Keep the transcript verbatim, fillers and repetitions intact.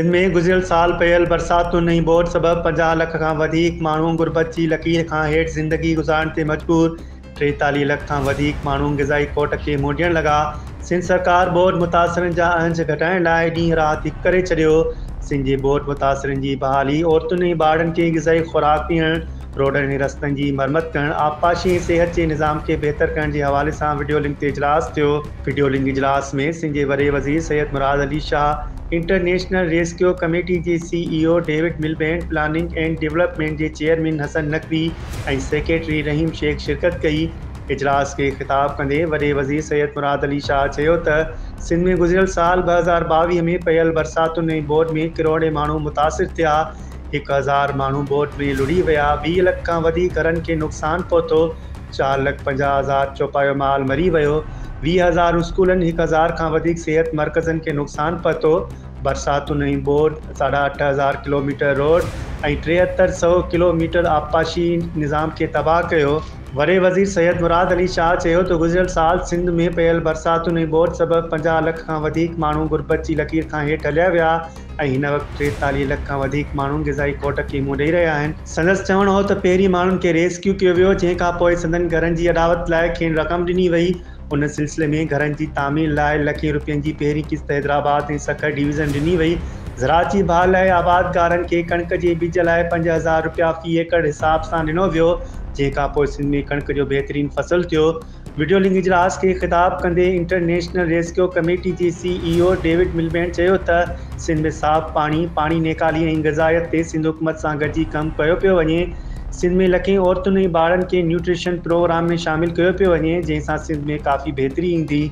सिंध में गुज़िरियल साल पयल बरसातुनि ऐं बोड़ सबबि पंजाह लख खां वधीक माण्हू गुरबत जी लकीर खां हेठि ज़िंदगी गुज़ारण ते मजबूर, टेतालीह लख खां वधीक माण्हू ग़िज़ाई कोट खे मोड़ियण लॻा। सिंध सरकार बोड़ मुतासिरनि जा अंज घटाइण लाइ ॾींहुं राति हिकु करे छॾियो। सिंध जे बोड़ मुतासिरनि जी बहाली, औरतुनि ऐं ॿारनि खे ग़िज़ाई खुराक पीअण, रोडनि ऐं रस्तनि जी मरम्मत करणु, आबपाशी ऐं सिहत जे निज़ाम खे बहितर करण जे हवाले सां वीडियो लिंक ते इजलास थियो। वीडियो लिंक इजलास में सिंध जे वॾे वज़ीर Syed Murad Ali Shah, international rescue committee जे CEO David Miliband, planning and development जे चेयरमैन हसन नकवी ऐं सेक्रेटरी रहीम शेख शिरकत कई। इजलास खे ख़िताब कंदे वॾे वज़ीर सैयद मुराद अली शाह चयो त सिंध में गुज़िरियल साल ॿ हज़ार ॿावीह में पयल बरसातुनि ऐं बोड़ में किरोड़े माण्हू मुतासिर थिया। एक हज़ार माण्हू बोड़ में लुड़ी विया। वीह लख खां वधीक घरनि खे नुक़सानु पहुतो। चार लख पंजाह हज़ार चौपायो माल मरी वियो। वीह हज़ार स्कूलनि, हिकु हज़ार खां वधीक सिहत मर्कज़नि खे नुक़सानु पहुतो। बरसातुनि ऐं बोड़, साढा अठ हज़ार किलोमीटर रोड ऐं टेहतरि सौ किलोमीटर आबपाशी निज़ाम खे तबाह कयो। वॾे वज़ीर सैयद मुराद अली शाह चयो त गुज़िरियल साल सिंध में पयल बरसातुनि ऐं बोड़ सबबि पंजाह लख खां वधीक माण्हू गुरबत जी लकीर खां हेठि हलिया विया ऐं हिन वक़्तु टेतालीह लख खां वधीक माण्हू ग़िज़ाई कोट खे मुंहुं ॾेई रहिया आहिनि। संदसि चवणो हो त पहिरीं माण्हुनि खे रेस्क्यू कयो वियो, जंहिंखां पोइ संदनि घरनि जी अॾावत लाइ खेनि रक़म ॾिनी वई। उन सिलसिले में घरनि जी तामीर लाइ लखें रुपयनि जी पहिरीं किस्त हैदराबाद ऐं सखर डिवीज़न ॾिनी वई। ज़राअत जी भाउ लाइ आबादगारनि खे कणिक जे बीज लाइ पंज हज़ार रुपया फ़ी एकड़ हिसाब सां ॾिनो वियो, जंहिंखां पोइ सिंध में कणिक जो बहितरीन फसल थियो। वीडियो लिंग इजलास खे ख़िताब कंदे इंटरनेशनल रेस्क्यू कमेटी जे सीईओ डेविड मिलबैंड चयो त सिंध में साफ़ पाणी, पाणी नेकाली ऐं ग़िज़ायत ते सिंध हुकूमत सां गॾिजी कमु कयो पियो वञे। सिंध में लखें औरतुनि ऐं ॿारनि खे न्यूट्रिशन प्रोग्राम में शामिलु कयो पियो वञे, जंहिंसां सिंध में काफ़ी बहितरी ईंदी।